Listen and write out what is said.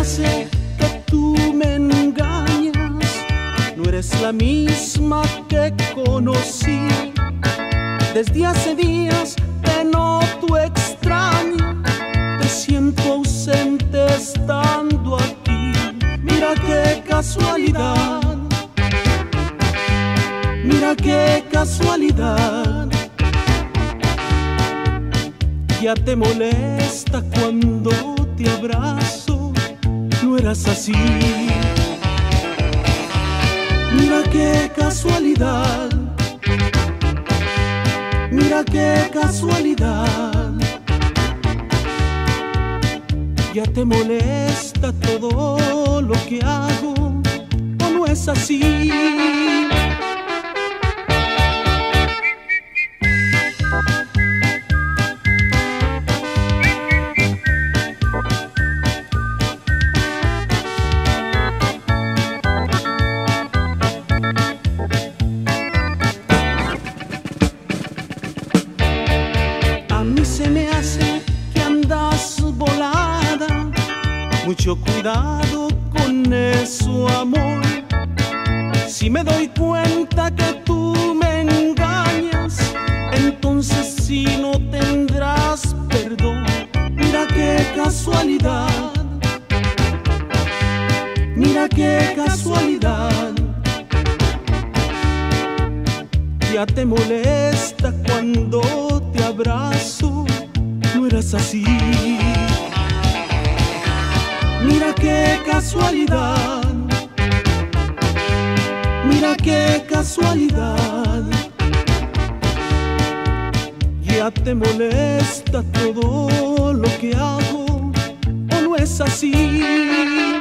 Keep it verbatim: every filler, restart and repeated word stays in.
hace que tú me engañas. No eres la misma que conocí. Desde hace días te noto extraña. Te siento ausente estando aquí. Mira qué casualidad. Mira qué casualidad. Ya te molesta cuando te abrazo. No eras así. Mira qué casualidad. Mira qué casualidad. Ya te molesta todo lo que hago. ¿O no es así? Mucho cuidado con eso, amor. Si me doy cuenta que tú me engañas, entonces sí no tendrás perdón. Mira qué casualidad. Mira qué casualidad. Ya te molesta cuando te abrazo. No eras así. Mira qué casualidad. Mira qué casualidad. Ya te molesta todo lo que hago. ¿O no es así?